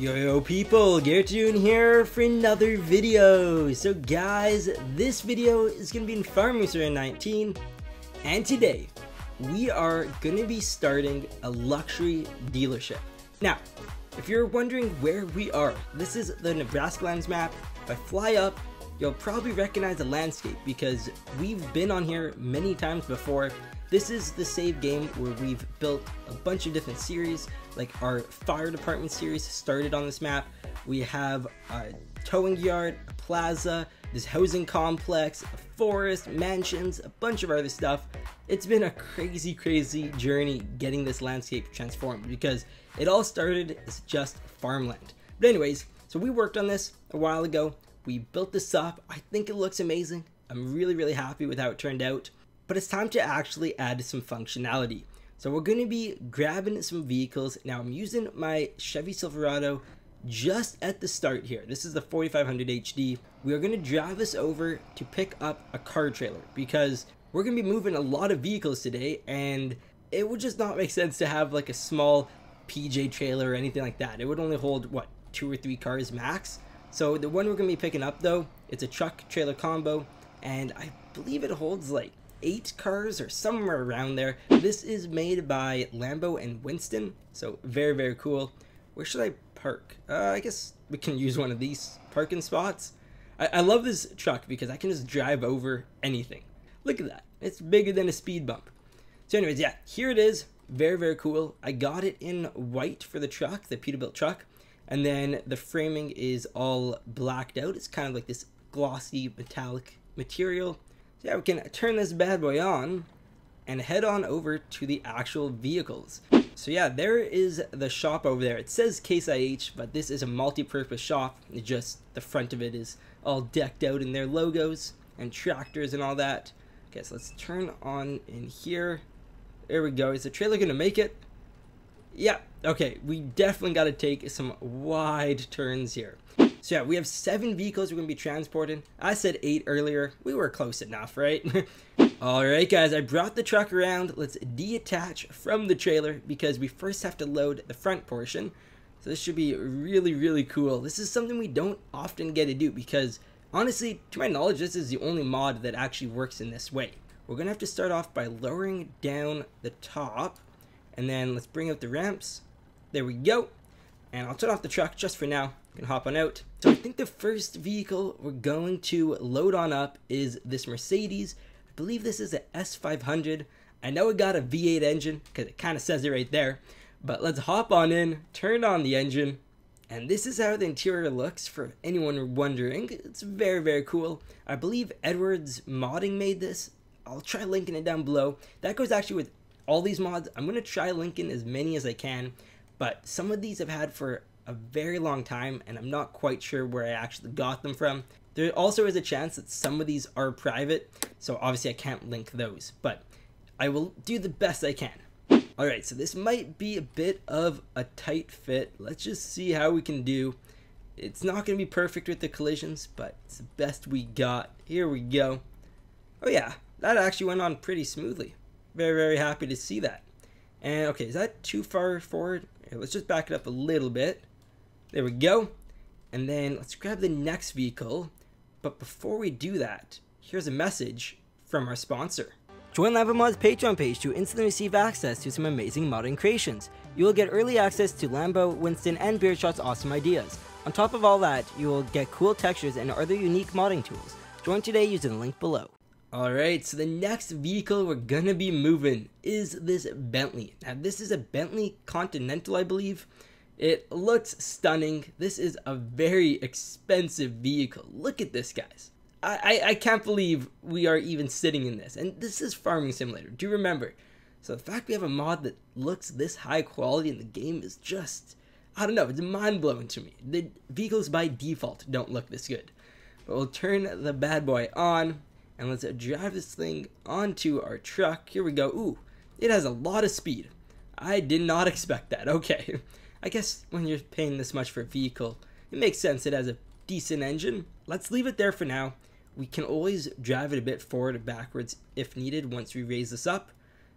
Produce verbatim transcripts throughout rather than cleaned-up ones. Yo yo people, Gertrude here for another video. So guys, this video is gonna be in Farming Simulator nineteen, and today we are gonna be starting a luxury dealership. Now, if you're wondering where we are, this is the Nebraska Lands map. If I fly up, you'll probably recognize the landscape because we've been on here many times before. This is the save game where we've built a bunch of different series, like our fire department series started on this map. We have a towing yard, a plaza, this housing complex, a forest, mansions, a bunch of other stuff. It's been a crazy, crazy journey getting this landscape transformed because it all started as just farmland. But anyways, so we worked on this a while ago. We built this up. I think it looks amazing. I'm really, really happy with how it turned out. But it's time to actually add some functionality. So we're gonna be grabbing some vehicles. Now I'm using my Chevy Silverado just at the start here. This is the forty-five hundred H D. We are gonna drive this over to pick up a car trailer because we're gonna be moving a lot of vehicles today, and it would just not make sense to have like a small P J trailer or anything like that. It would only hold, what, two or three cars max? So the one we're gonna be picking up though, it's a truck trailer combo, and I believe it holds like eight cars or somewhere around there. This is made by Lambo and Winston, so very, very cool. Where should I park? Uh, I guess we can use one of these parking spots. I, I love this truck because I can just drive over anything. Look at that. It's bigger than a speed bump. So anyways, yeah, here it is. Very, very cool. I got it in white for the truck, the Peterbilt truck, and then the framing is all blacked out. It's kind of like this glossy metallic material. So yeah, we can turn this bad boy on and head on over to the actual vehicles. So yeah, there is the shop over there. It says Case I H, but this is a multi-purpose shop. It just, the front of it is all decked out in their logos and tractors and all that. Okay, so let's turn on in here. There we go. Is the trailer gonna make it? Yeah, okay, we definitely gotta take some wide turns here. So yeah, we have seven vehicles we're going to be transporting. I said eight earlier. We were close enough, right? All right, guys, I brought the truck around. Let's deattach from the trailer because we first have to load the front portion. So this should be really, really cool. This is something we don't often get to do because, honestly, to my knowledge, this is the only mod that actually works in this way. We're going to have to start off by lowering down the top, and then let's bring out the ramps. There we go. And I'll turn off the truck just for now. Can hop on out. So I think the first vehicle we're going to load on up is this Mercedes. I believe this is an S five hundred. I know it got a V eight engine because it kind of says it right there, but let's hop on in, turn on the engine, and this is how the interior looks for anyone wondering. It's very, very cool. I believe Edwards Modding made this. I'll try linking it down below. That goes actually with all these mods. I'm going to try linking as many as I can, but some of these I've had for a very long time and I'm not quite sure where I actually got them from. There also is a chance that some of these are private, so obviously I can't link those, but I will do the best I can. All right, so this might be a bit of a tight fit. Let's just see how we can do. It's not gonna be perfect with the collisions, but it's the best we got. Here we go. Oh yeah, that actually went on pretty smoothly. Very, very happy to see that. And okay, is that too far forward? Here, let's just back it up a little bit. There we go. And then let's grab the next vehicle. But before we do that, here's a message from our sponsor. Join Lambo Mod's Patreon page to instantly receive access to some amazing modding creations. You will get early access to Lambo, Winston, and Beardshot's awesome ideas. On top of all that, you will get cool textures and other unique modding tools. Join today using the link below. Alright, so the next vehicle we're gonna be moving is this Bentley. Now this is a Bentley Continental, I believe. It looks stunning. This is a very expensive vehicle. Look at this, guys. I, I, I can't believe we are even sitting in this. And this is Farming Simulator. Do you remember? So the fact we have a mod that looks this high quality in the game is just, I don't know, it's mind-blowing to me. The vehicles by default don't look this good. But we'll turn the bad boy on, and let's drive this thing onto our truck. Here we go. Ooh, it has a lot of speed. I did not expect that. Okay. I guess when you're paying this much for a vehicle, it makes sense it has a decent engine. Let's leave it there for now. We can always drive it a bit forward or backwards if needed once we raise this up.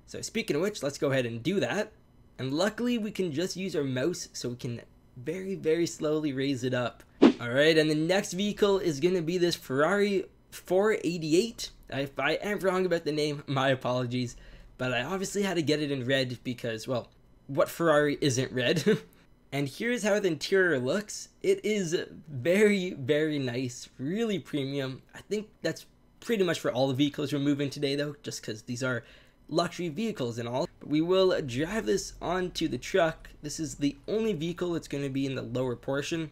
So speaking of which, let's go ahead and do that. And luckily we can just use our mouse so we can very, very slowly raise it up. All right, and the next vehicle is going to be this Ferrari four eighty-eight. If I am wrong about the name, my apologies. But I obviously had to get it in red because, well, what Ferrari isn't red? And here's how the interior looks. It is very, very nice, really premium. I think that's pretty much for all the vehicles we're moving today, though, just because these are luxury vehicles and all. But we will drive this onto the truck. This is the only vehicle that's going to be in the lower portion.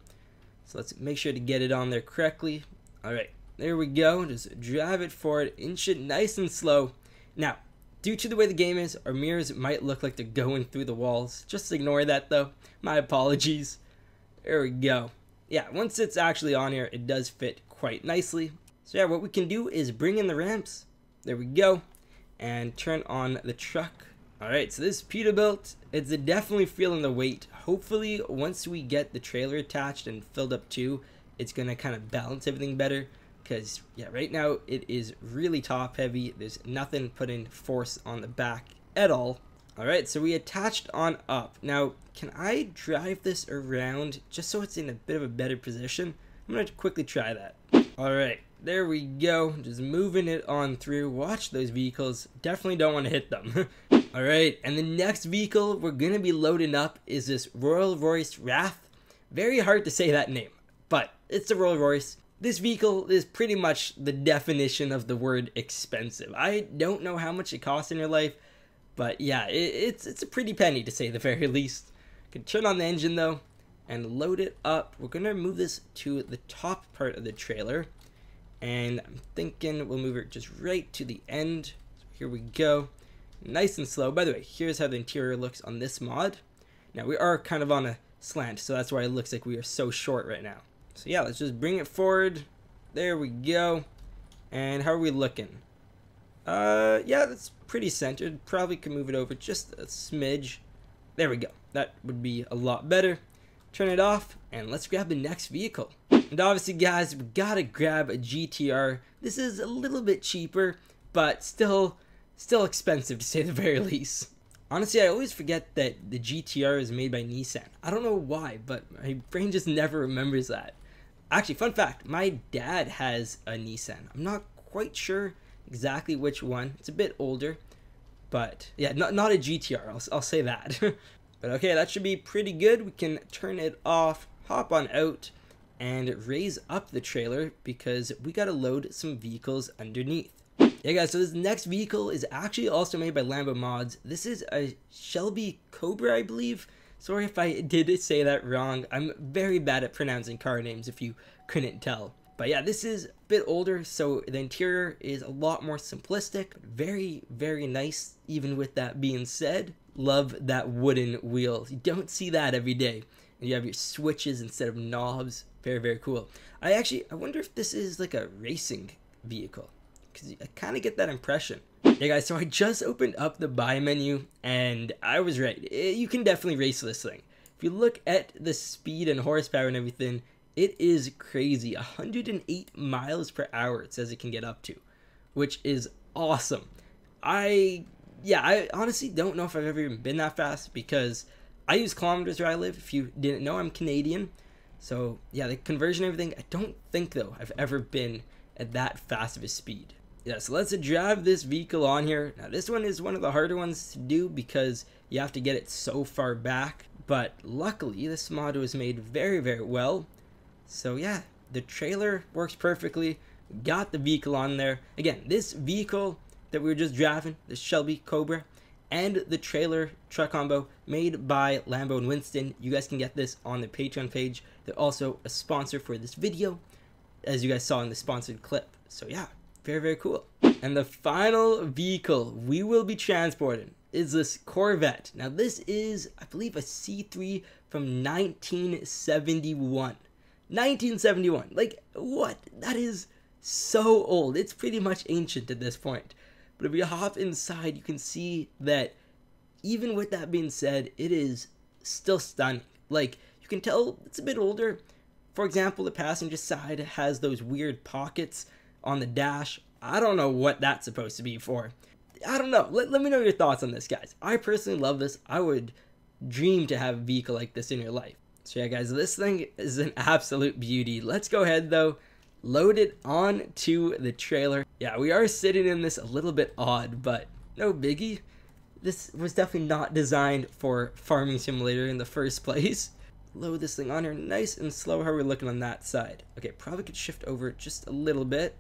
So let's make sure to get it on there correctly. All right, there we go. Just drive it forward, inch it nice and slow. Now, due to the way the game is, our mirrors might look like they're going through the walls. Just ignore that though. My apologies. There we go. Yeah, once it's actually on here, it does fit quite nicely. So yeah, what we can do is bring in the ramps. There we go. And turn on the truck. All right, so this Peterbilt, it's definitely feeling the weight. Hopefully, once we get the trailer attached and filled up too, it's gonna kind of balance everything better. Because, yeah, right now it is really top heavy. There's nothing putting force on the back at all. All right, so we attached on up. Now, can I drive this around just so it's in a bit of a better position? I'm gonna quickly try that. All right, there we go. Just moving it on through. Watch those vehicles. Definitely don't want to hit them. All right, and the next vehicle we're going to be loading up is this Rolls Royce Wrath. Very hard to say that name, but it's the Rolls Royce. This vehicle is pretty much the definition of the word expensive. I don't know how much it costs in your life, but yeah, it, it's, it's a pretty penny to say the very least. You can turn on the engine though and load it up. We're going to move this to the top part of the trailer, and I'm thinking we'll move it just right to the end. So here we go. Nice and slow. By the way, here's how the interior looks on this mod. Now, we are kind of on a slant, so that's why it looks like we are so short right now. So yeah, let's just bring it forward. There we go. And how are we looking? Uh, yeah, that's pretty centered. Probably can move it over just a smidge. There we go. That would be a lot better. Turn it off, and let's grab the next vehicle. And obviously, guys, we gotta grab a G T R. This is a little bit cheaper, but still... Still expensive to say the very least. Honestly, I always forget that the G T R is made by Nissan. I don't know why, but my brain just never remembers that. Actually, fun fact, my dad has a Nissan. I'm not quite sure exactly which one. It's a bit older, but yeah, not, not a G T R, I'll, I'll say that. But okay, that should be pretty good. We can turn it off, hop on out, and raise up the trailer because we gotta load some vehicles underneath. Yeah guys, so this next vehicle is actually also made by Lambo Mods. This is a Shelby Cobra, I believe. Sorry if I did say that wrong. I'm very bad at pronouncing car names if you couldn't tell. But yeah, this is a bit older, so the interior is a lot more simplistic. Very, very nice, even with that being said. Love that wooden wheel. You don't see that every day. And you have your switches instead of knobs. Very, very cool. I actually, I wonder if this is like a racing vehicle. Because I kind of get that impression. Yeah guys, so I just opened up the buy menu and I was right. It, you can definitely race this thing. If you look at the speed and horsepower and everything, it is crazy. one hundred eight miles per hour it says it can get up to, which is awesome. I, yeah, I honestly don't know if I've ever even been that fast because I use kilometers where I live. If you didn't know, I'm Canadian. So yeah, the conversion and everything, I don't think though I've ever been at that fast of a speed. Yeah, so let's drive this vehicle on here. Now, this one is one of the harder ones to do because you have to get it so far back. But luckily, this mod was made very, very well. So yeah, the trailer works perfectly. Got the vehicle on there. Again, this vehicle that we were just driving, the Shelby Cobra, and the trailer truck combo made by Lambo and Winston. You guys can get this on the Patreon page. They're also a sponsor for this video, as you guys saw in the sponsored clip. So yeah. Very, very cool. And the final vehicle we will be transporting is this Corvette. Now this is, I believe, a C three from nineteen seventy-one. nineteen seventy-one. Like, what? That is so old. It's pretty much ancient at this point. But if you hop inside, you can see that even with that being said, it is still stunning. Like, you can tell it's a bit older. For example, the passenger side has those weird pockets on the dash. I don't know what that's supposed to be for. I don't know. Let, let me know your thoughts on this, guys. I personally love this. I would dream to have a vehicle like this in your life. So yeah, guys, this thing is an absolute beauty. Let's go ahead, though, load it on to the trailer. Yeah, we are sitting in this a little bit odd, but no biggie. This was definitely not designed for Farming Simulator in the first place. Load this thing on here nice and slow. How are we looking on that side? Okay, probably could shift over just a little bit.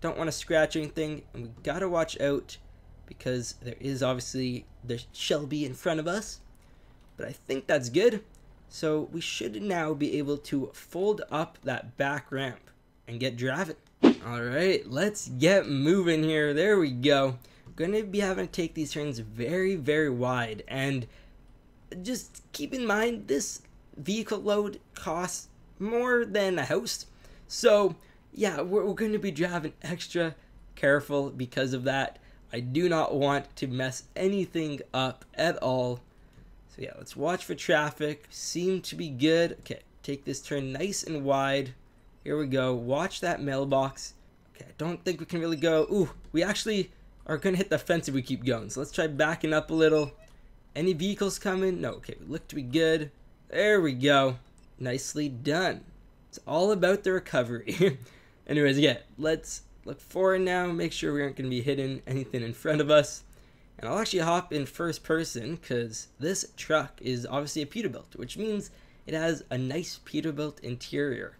Don't want to scratch anything, and we gotta watch out because there is obviously the Shelby in front of us, but I think that's good. So we should now be able to fold up that back ramp and get driving. All right, let's get moving here. There we go. Gonna be having to take these turns very, very wide, and just keep in mind this vehicle load costs more than a house. So yeah, we're, we're gonna be driving extra careful because of that. I do not want to mess anything up at all. So yeah, let's watch for traffic. Seem to be good. Okay, take this turn nice and wide. Here we go. Watch that mailbox. Okay, I don't think we can really go. Ooh, we actually are gonna hit the fence if we keep going. So let's try backing up a little. Any vehicles coming? No. Okay, we look to be good. There we go. Nicely done. It's all about the recovery. Anyways, yeah, let's look forward now. Make sure we aren't gonna be hitting anything in front of us. And I'll actually hop in first person because this truck is obviously a Peterbilt, which means it has a nice Peterbilt interior.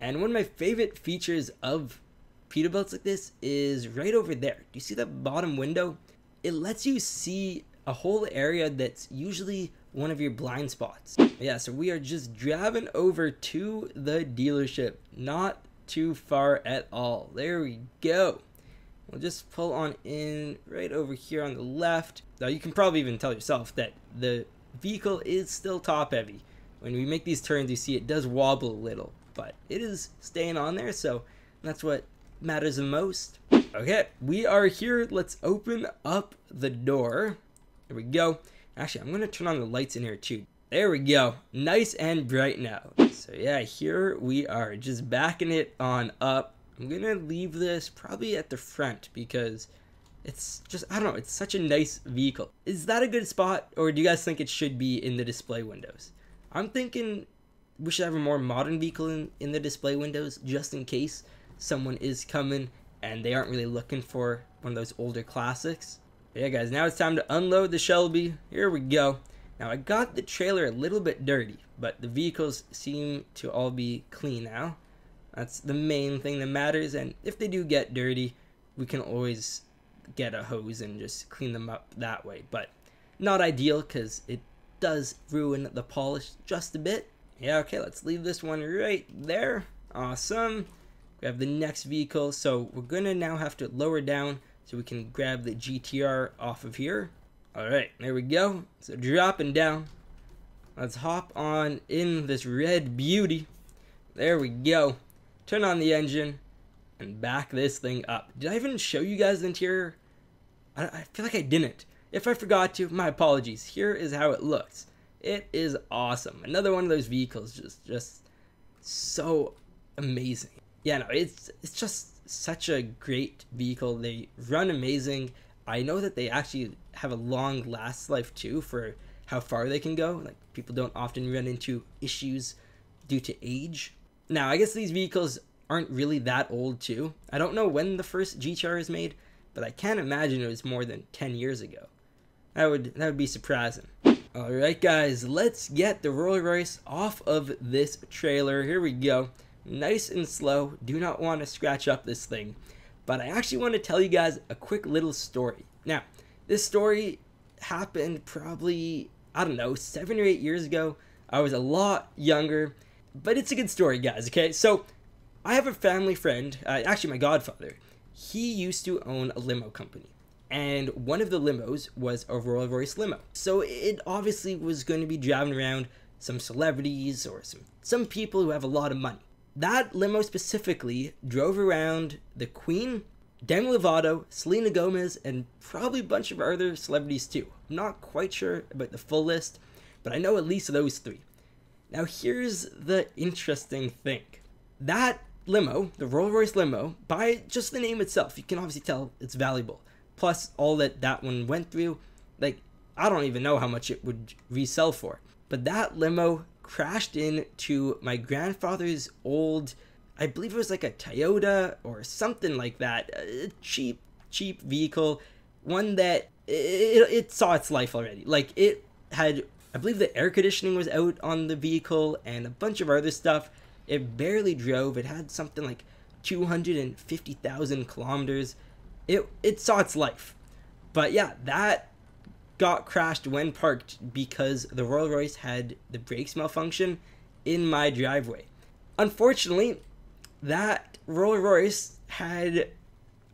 And one of my favorite features of Peterbilts like this is right over there. Do you see the bottom window? It lets you see a whole area that's usually one of your blind spots. Yeah, so we are just driving over to the dealership. Not too far at all. There we go. We'll just pull on in right over here on the left. Now you can probably even tell yourself that the vehicle is still top heavy. When we make these turns, you see it does wobble a little, but it is staying on there, so that's what matters the most. Okay, we are here. Let's open up the door. There we go. Actually, I'm gonna turn on the lights in here too. There we go. Nice and bright now. So yeah, here we are, just backing it on up. I'm gonna leave this probably at the front because it's just, I don't know, it's such a nice vehicle. Is that a good spot, or do you guys think it should be in the display windows? I'm thinking we should have a more modern vehicle in, in the display windows, just in case someone is coming and they aren't really looking for one of those older classics. But yeah, guys, now it's time to unload the Shelby. Here we go. Now I got the trailer a little bit dirty, but the vehicles seem to all be clean now. That's the main thing that matters, and if they do get dirty, we can always get a hose and just clean them up that way, but not ideal because it does ruin the polish just a bit. Yeah, okay, let's leave this one right there. Awesome. We have the next vehicle, so we're gonna now have to lower down so we can grab the G T R off of here. All right, there we go. So dropping down. Let's hop on in this red beauty. There we go. Turn on the engine and back this thing up. Did I even show you guys the interior? I, I feel like I didn't. If I forgot to, my apologies. Here is how it looks. It is awesome. Another one of those vehicles, just just so amazing. Yeah, no, it's it's just such a great vehicle. They run amazing. I know that they actually have a long last life too for how far they can go. Like, people don't often run into issues due to age. Now, I guess these vehicles aren't really that old too. I don't know when the first G T R was made, but I can't imagine it was more than ten years ago. That would, that would be surprising. All right, guys, let's get the Rolls Royce off of this trailer. Here we go. Nice and slow. Do not want to scratch up this thing. But I actually want to tell you guys a quick little story. Now, this story happened probably, I don't know, seven or eight years ago. I was a lot younger. But it's a good story, guys, okay? So, I have a family friend, uh, actually my godfather. He used to own a limo company. And one of the limos was a Rolls Royce limo. So, it obviously was going to be driving around some celebrities or some, some people who have a lot of money. That limo specifically drove around the Queen, Demi Lovato, Selena Gomez, and probably a bunch of other celebrities too. I'm not quite sure about the full list, but I know at least those three. Now here's the interesting thing. That limo, the Rolls Royce limo, by just the name itself, you can obviously tell it's valuable. Plus all that that one went through, like, I don't even know how much it would resell for. But that limo crashed into my grandfather's old, I believe it was like a Toyota or something like that, a cheap, cheap vehicle, one that it, it, it saw its life already. Like, it had, I believe the air conditioning was out on the vehicle and a bunch of other stuff. It barely drove. It had something like two hundred fifty thousand kilometers. It, it saw its life. But yeah, that got crashed when parked because the Rolls Royce had the brakes malfunction in my driveway. Unfortunately, that Rolls Royce had,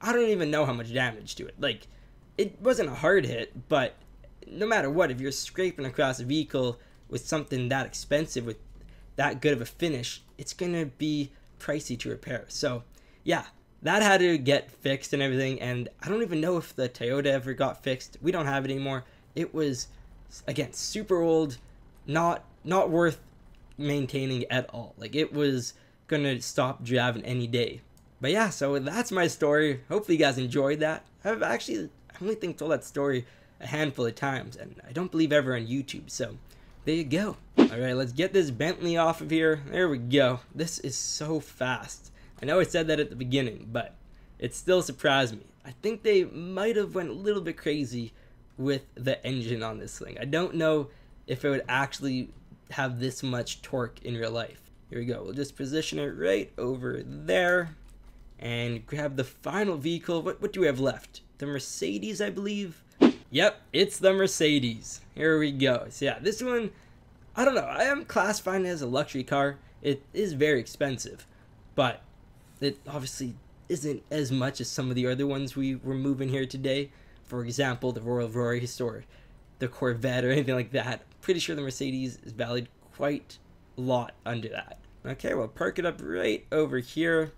I don't even know how much damage to it. Like, it wasn't a hard hit, but no matter what, if you're scraping across a vehicle with something that expensive, with that good of a finish, it's gonna be pricey to repair. So yeah, that had to get fixed and everything, and I don't even know if the Toyota ever got fixed. We don't have it anymore. It was, again, super old, not not worth maintaining at all. Like, it was gonna stop driving any day. But yeah, so that's my story. Hopefully you guys enjoyed that. I've actually, I only think told that story a handful of times, and I don't believe ever on YouTube, so there you go. All right, let's get this Bentley off of here. There we go. This is so fast. I know I said that at the beginning, but it still surprised me. I think they might have went a little bit crazy with the engine on this thing. I don't know if it would actually have this much torque in real life. Here we go. We'll just position it right over there and grab the final vehicle. What, what do we have left? The Mercedes, I believe. Yep, it's the Mercedes. Here we go. So yeah, this one, I don't know. I am classifying it as a luxury car. It is very expensive, but it obviously isn't as much as some of the other ones we were moving here today. For example, the Rolls Royce or the Corvette or anything like that. Pretty sure the Mercedes is valued quite a lot under that. Okay, we'll park it up right over here,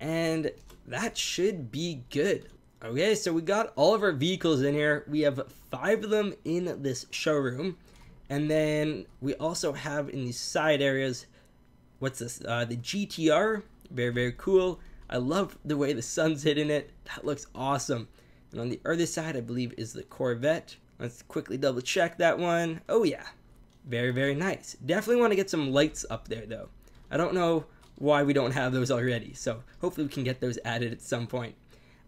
and that should be good. Okay, so we got all of our vehicles in here. We have five of them in this showroom, and then we also have in these side areas, what's this, uh, the G T R, very, very cool. I love the way the sun's hitting it. That looks awesome. And on the other side, I believe, is the Corvette. Let's quickly double check that one. Oh yeah, very, very nice. Definitely want to get some lights up there though. I don't know why we don't have those already, so hopefully we can get those added at some point.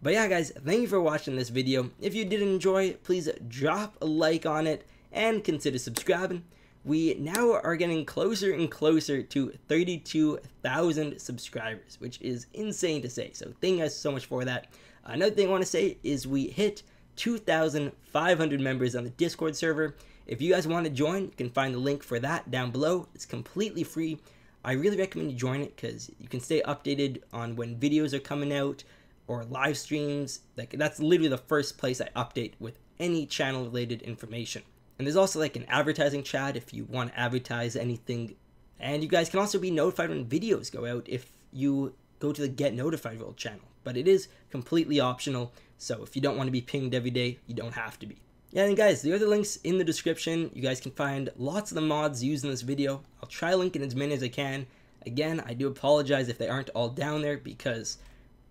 But yeah guys, thank you for watching this video. If you did enjoy, please drop a like on it and consider subscribing. We now are getting closer and closer to thirty-two thousand subscribers, which is insane to say. So thank you guys so much for that. Another thing I want to say is we hit two thousand five hundred members on the Discord server. If you guys want to join, you can find the link for that down below. It's completely free. I really recommend you join it because you can stay updated on when videos are coming out or live streams. Like, that's literally the first place I update with any channel related information. And there's also like an advertising chat if you want to advertise anything. And you guys can also be notified when videos go out if you go to the Get Notified World channel. But it is completely optional, so if you don't want to be pinged every day, you don't have to be. Yeah, and guys, the other links in the description, you guys can find lots of the mods used in this video. I'll try linking as many as I can. Again, I do apologize if they aren't all down there because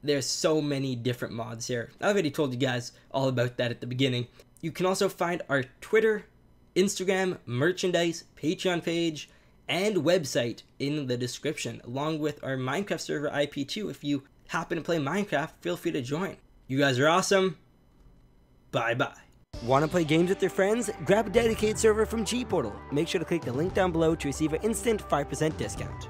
there's so many different mods here. I've already told you guys all about that at the beginning. You can also find our Twitter, Instagram, merchandise, Patreon page, and website in the description, along with our Minecraft server I P too. If you happen to play Minecraft, feel free to join. You guys are awesome. Bye-bye. Want to play games with your friends? Grab a dedicated server from GPortal. Make sure to click the link down below to receive an instant five percent discount.